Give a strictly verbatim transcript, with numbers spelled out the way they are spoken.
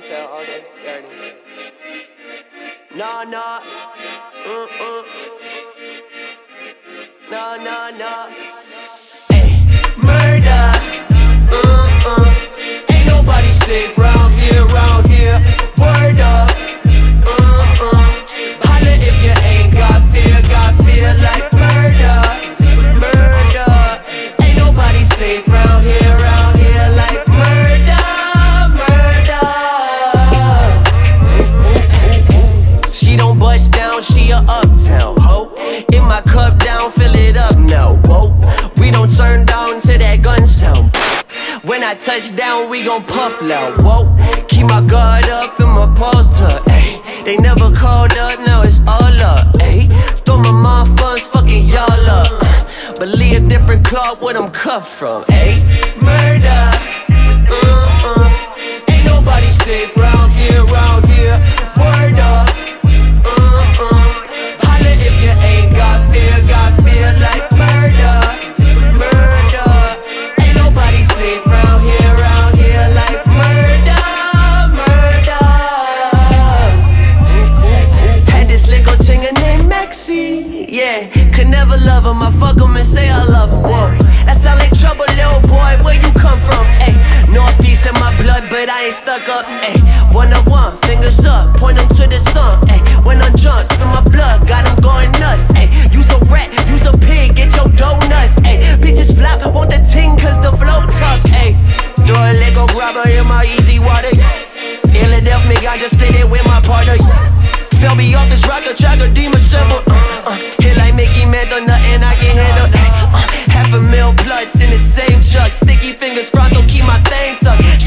they fell all day dirty. Nah, nah, mm, mm. Nah, nah, nah. Ayy, murder, mm, mm. Ain't nobody safe round here, round here. Word up, mm, mm. Holla if you ain't got fear, got fear like murder, murder. Ain't nobody safe round here, round here like touchdown, we gon' puff loud, whoa. Keep my guard up and my paws tucked, ayy. They never called up, now it's all up, ayy. Throw my mom funds, fucking y'all up, uh, but leave a different club where I'm cuffed from, ayy. Murder, uh-uh. Ain't nobody safe round here, round here. Word up, uh-uh. Holla if you ain't got fear, got fear like murder. Love him, I fuck him and say I love him. Whoa. That sound like trouble, little boy, where you come from? Ayy, Northeast in my blood, but I ain't stuck up. Ayy, one on one, fingers up, point him to the sun. Ayy, when I'm drunk, spit my blood, got him going nuts. Ayy, use a rat, use a pig, get your donuts. Ayy, bitches flop, want the ting cause the flow tough. Ayy, do a Lego grabber in my easy water. In the death, nigga, I just split it with my partner. Fell me off this rocker, Chaka Demus symbol. Uh, uh, hit like Mickey Mantle, nothing I can handle. Uh, uh, half a mil plus in the same truck. Sticky fingers, frontal, keep my thing tucked.